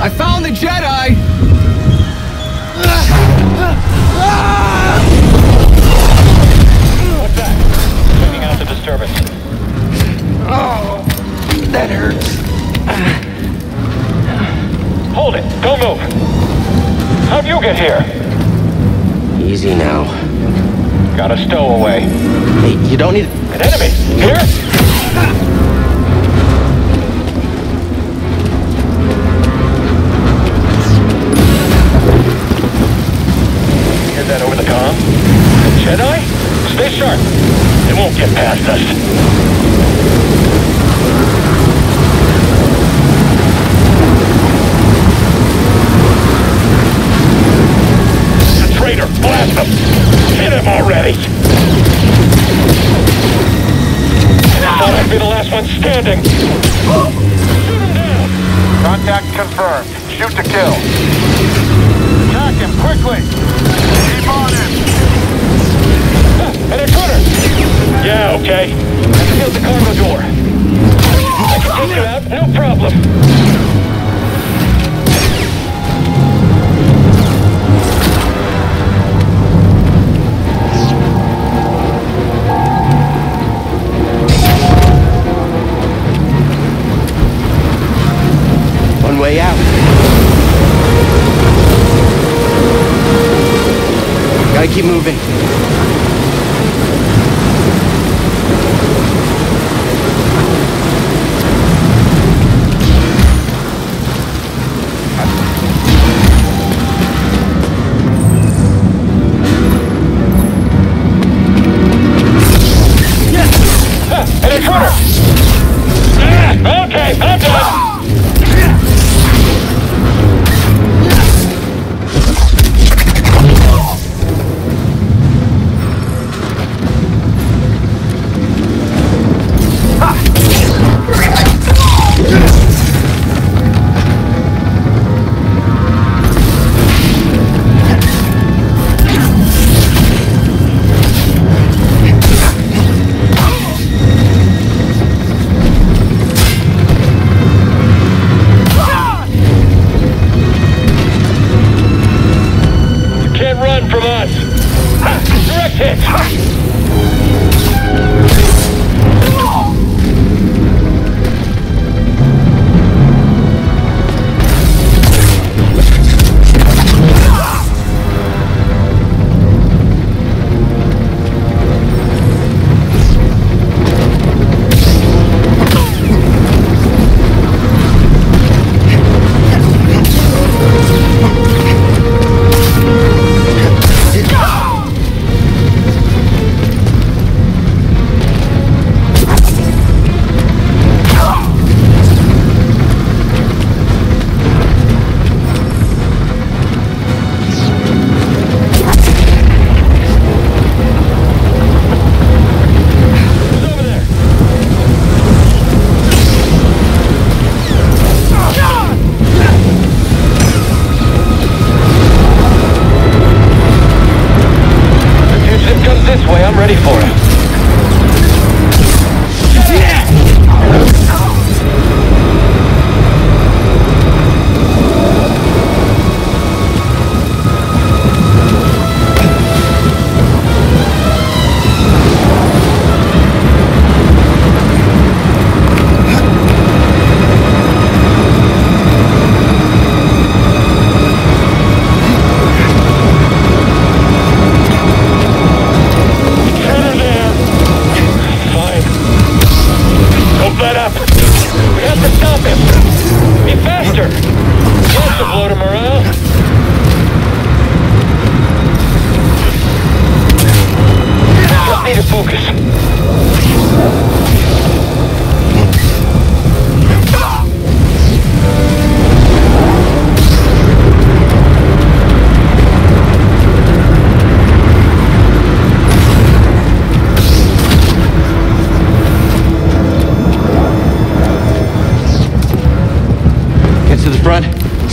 I found the Jedi! What's that? Cleaning out the disturbance. Oh, that hurts. Hold it. Don't move. How'd you get here? Easy now. Got a stowaway. Hey, you don't need... An enemy! Here? That over the comm? Jedi? Stay sharp. It won't get past us. The traitor! Blast him! Hit him already! No! Thought I'd be the last one standing! Oh. Shoot him down! Contact confirmed. Shoot to kill. Attack him quickly! An intruder! Yeah, okay. I've sealed the cargo door. I can take you out, no problem. One way out. Gotta keep moving.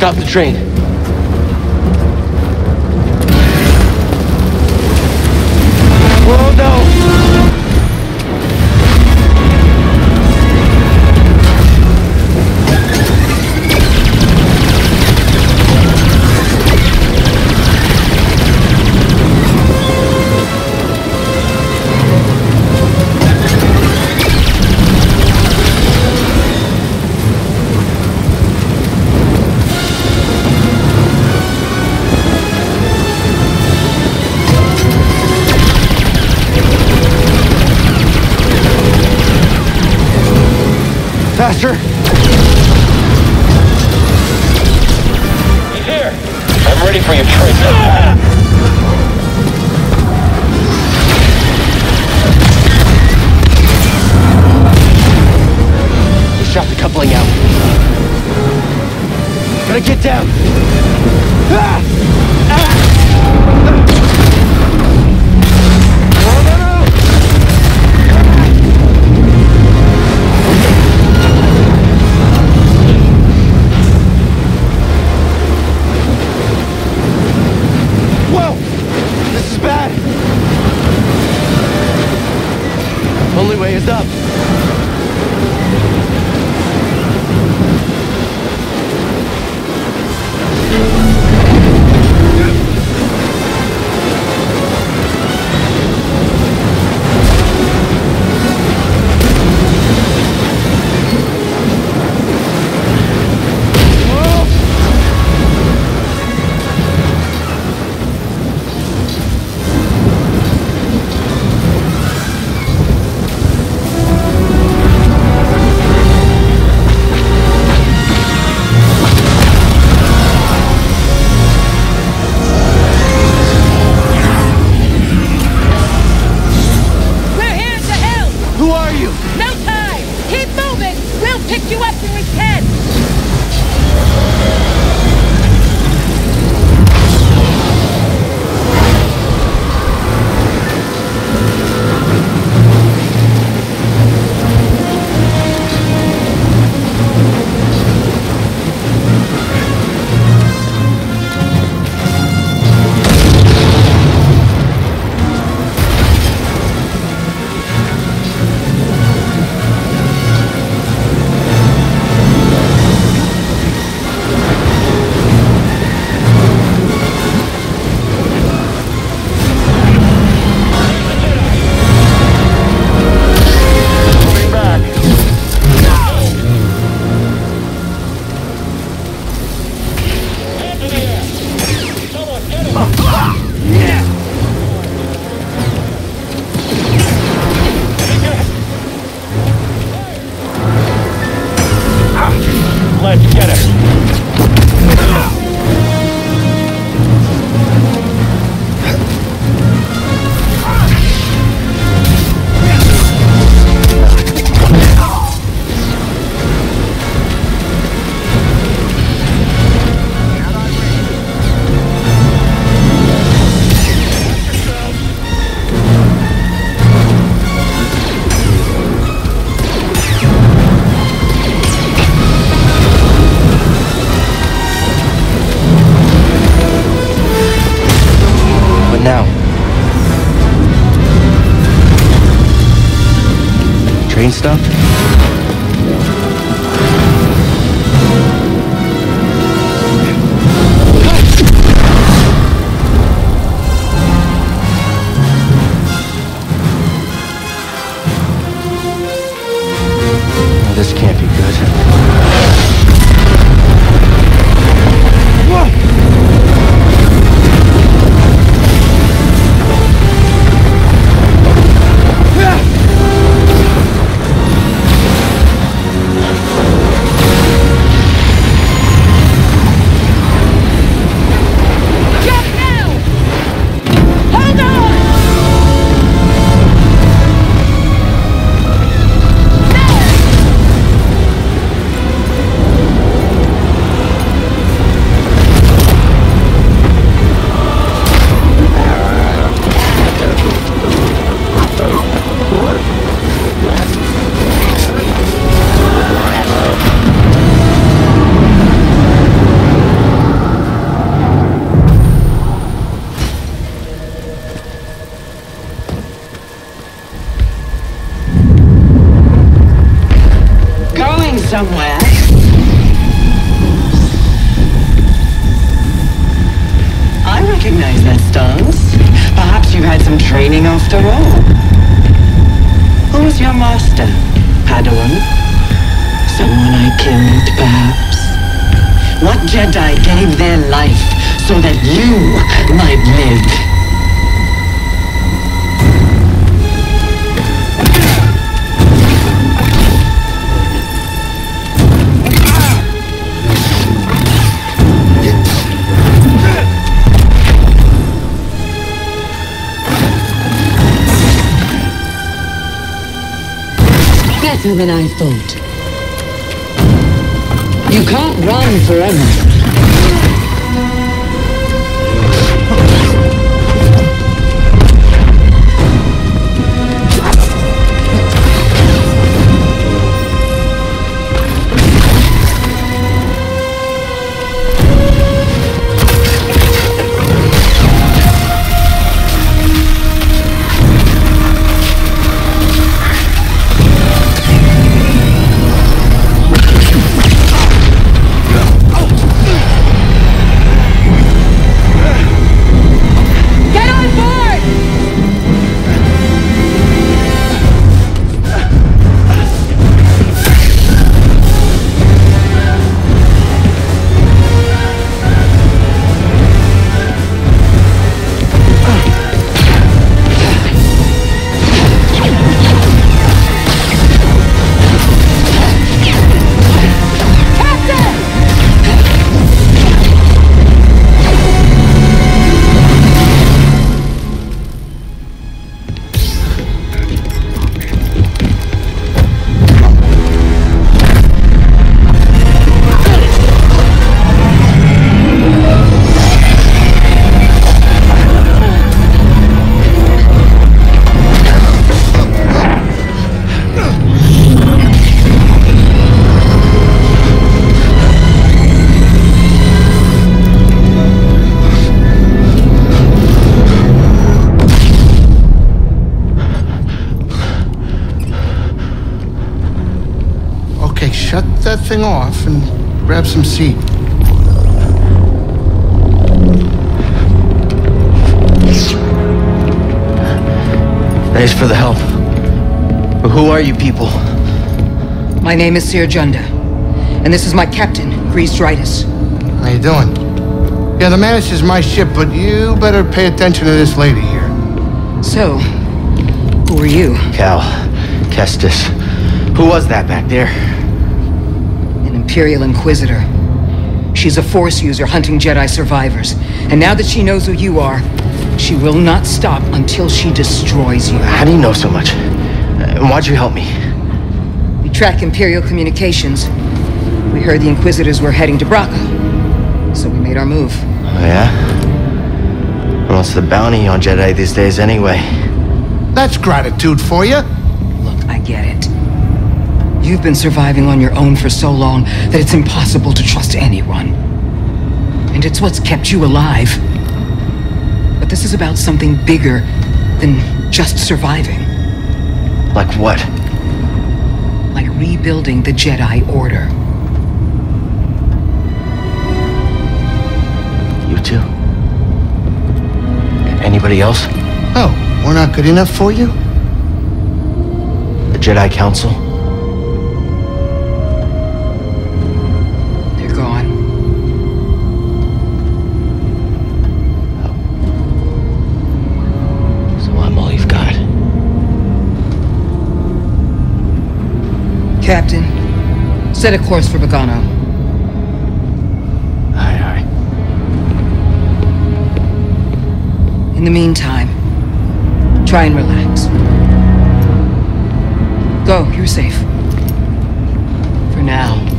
Stop the train. Whoa, no! Faster! Here! I'm ready for your trick. We shot the coupling out. Gotta get down! Stuff. Oh, this can't be good. Somewhere. I recognize that stance. Perhaps you've had some training after all. Who was your master, Padawan? Someone I killed, perhaps. What Jedi gave their life so that you might live? tougher than I thought. You can't run forever. Thing off and grab some seat. Thanks for the help. But who are you people? My name is Sir Junda, and this is my captain, Greez Dritus. How you doing? Yeah, the Mantis is my ship, but you better pay attention to this lady here. So, who are you? Cal Kestis. Who was that back there? Imperial Inquisitor. She's a Force user hunting Jedi survivors. And now that she knows who you are, she will not stop until she destroys you. How do you know so much? And why'd you help me? We track Imperial communications. We heard the Inquisitors were heading to Bracca, so we made our move. Oh, yeah? Well, it's the bounty on Jedi these days anyway. That's gratitude for you. Look, I get it. You've been surviving on your own for so long that it's impossible to trust anyone. And it's what's kept you alive. But this is about something bigger than just surviving. Like what? Like rebuilding the Jedi Order. You too? Anybody else? Oh, we're not good enough for you? The Jedi Council? Captain, set a course for Bogano. Aye, aye. In the meantime, try and relax. Go, you're safe. For now.